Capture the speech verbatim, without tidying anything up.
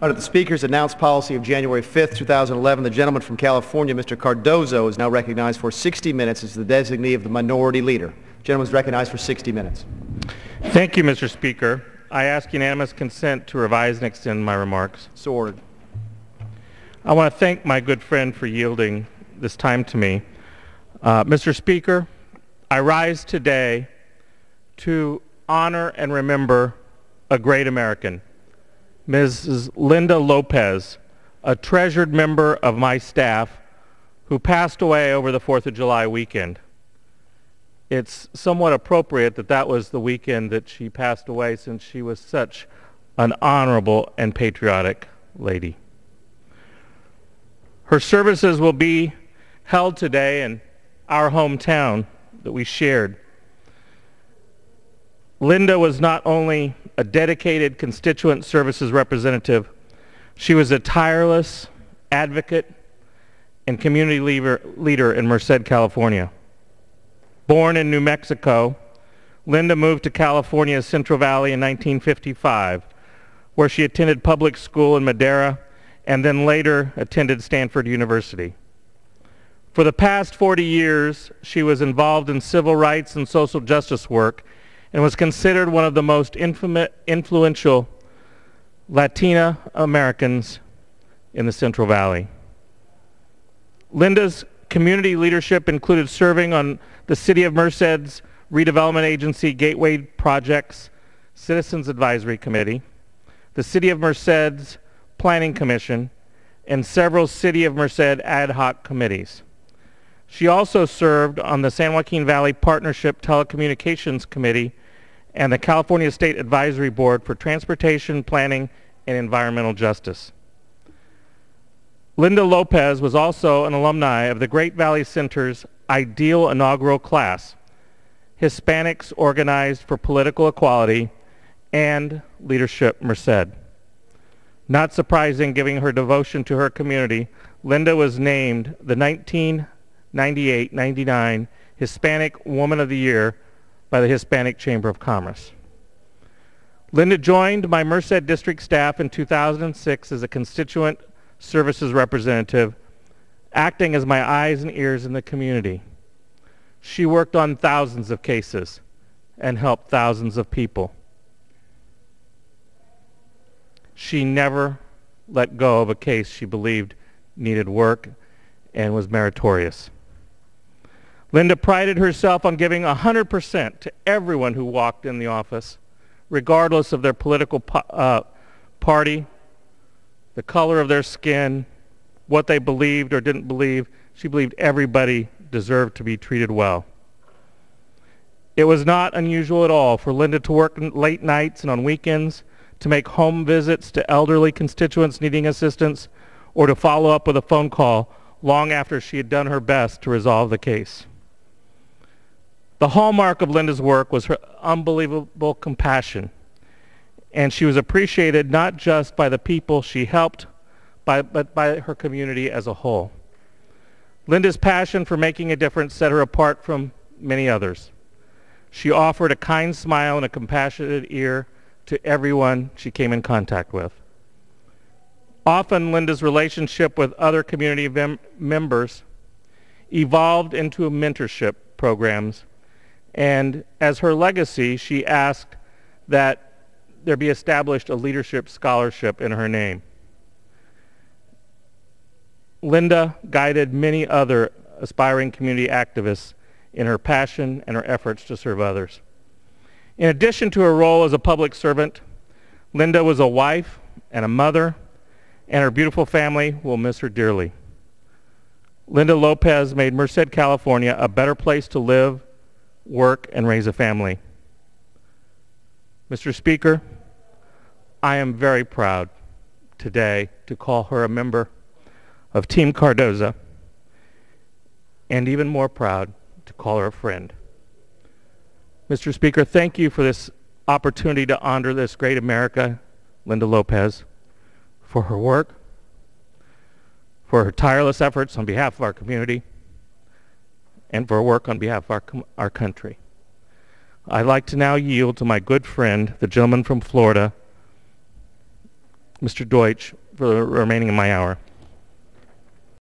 Under the Speaker's announced policy of January fifth, two thousand eleven, the gentleman from California, Mister Cardoza, is now recognized for sixty minutes as the designee of the Minority Leader. The gentleman is recognized for sixty minutes. Thank you, Mister Speaker. I ask unanimous consent to revise and extend my remarks. So ordered. I want to thank my good friend for yielding this time to me. Uh, Mister Speaker, I rise today to honor and remember a great American, Missus Linda Lopez, a treasured member of my staff who passed away over the fourth of July weekend. It's somewhat appropriate that that was the weekend that she passed away, since she was such an honorable and patriotic lady. Her services will be held today in our hometown that we shared. Linda was not only a dedicated constituent services representative, she was a tireless advocate and community leader in Merced, California. Born in New Mexico, Linda moved to California's Central Valley in nineteen fifty-five, where she attended public school in Madera and then later attended Stanford University. For the past forty years, she was involved in civil rights and social justice work and was considered one of the most influential Latina Americans in the Central Valley. Linda's community leadership included serving on the City of Merced's Redevelopment Agency Gateway Projects Citizens Advisory Committee, the City of Merced's Planning Commission, and several City of Merced ad hoc committees. She also served on the San Joaquin Valley Partnership Telecommunications Committee and the California State Advisory Board for Transportation, Planning, and Environmental Justice. Linda Lopez was also an alumni of the Great Valley Center's ideal inaugural class, Hispanics Organized for Political Equality and Leadership Merced. Not surprising, given her devotion to her community, Linda was named the nineteen ninety-eight ninety-nine Hispanic Woman of the Year by the Hispanic Chamber of Commerce. Linda joined my Merced district staff in two thousand six as a constituent services representative, acting as my eyes and ears in the community. She worked on thousands of cases and helped thousands of people. She never let go of a case she believed needed work and was meritorious. Linda prided herself on giving one hundred percent to everyone who walked in the office, regardless of their political uh, party, the color of their skin, what they believed or didn't believe. She believed everybody deserved to be treated well. It was not unusual at all for Linda to work late nights and on weekends, to make home visits to elderly constituents needing assistance, or to follow up with a phone call long after she had done her best to resolve the case. The hallmark of Linda's work was her unbelievable compassion, and she was appreciated not just by the people she helped, by, but by her community as a whole. Linda's passion for making a difference set her apart from many others. She offered a kind smile and a compassionate ear to everyone she came in contact with. Often, Linda's relationship with other community mem members evolved into mentorship programs, and as her legacy, she asked that there be established a leadership scholarship in her name. Linda guided many other aspiring community activists in her passion and her efforts to serve others. In addition to her role as a public servant, Linda was a wife and a mother, and her beautiful family will miss her dearly. Linda Lopez made Merced, California a better place to live, work, and raise a family. Mister Speaker, I am very proud today to call her a member of Team Cardoza, and even more proud to call her a friend. Mister Speaker, thank you for this opportunity to honor this great America, Linda Lopez, for her work, for her tireless efforts on behalf of our community, and for her work on behalf of our, our country. I'd like to now yield to my good friend, the gentleman from Florida, Mister Deutsch for remaining in my hour.